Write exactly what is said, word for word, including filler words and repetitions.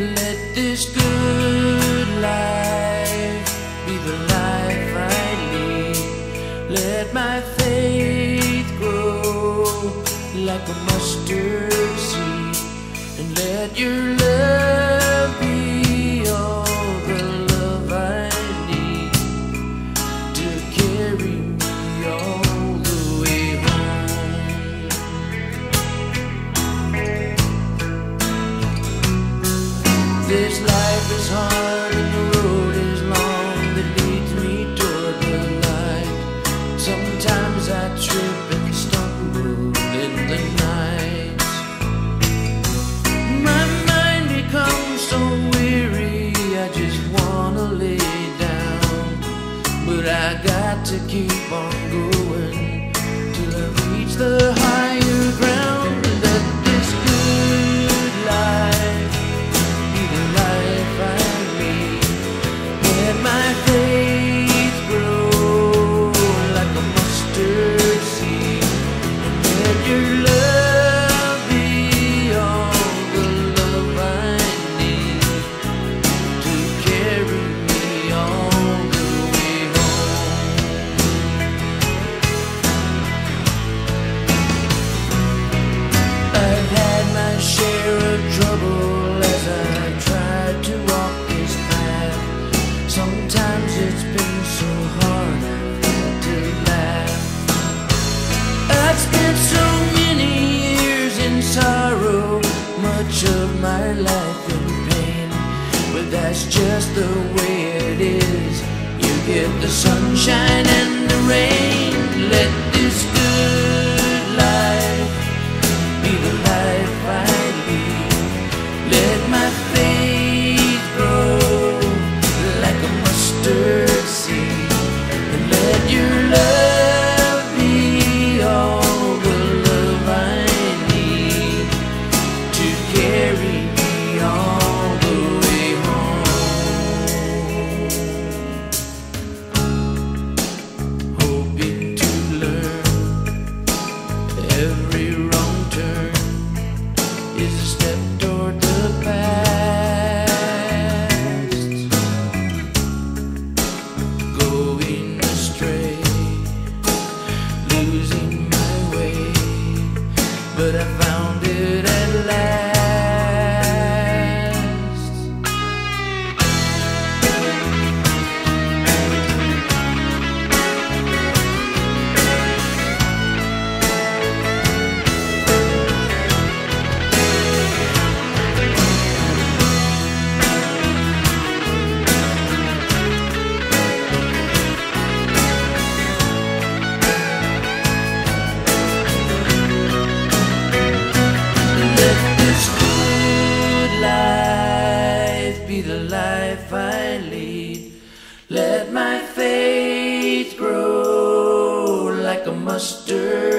Let this good life be the life I lead. Let my faith grow like a mustard seed, and let your love be all the love I need to carry me all the way home. This life is hard and the road is long that leads me toward the light. Sometimes I trip and stumble in the night. So weary, I just wanna lay down, but I got to keep on going till I reach the higher ground. Let this good life be the life I lead. Let my faith grow like a mustard seed, and let your love of my life in pain, but that's just the way it is. You get the sunshine and the rain. Let this good life be the life I lead. Let my faith grow like a mustard seed, and let your love I lead. Let my faith grow like a mustard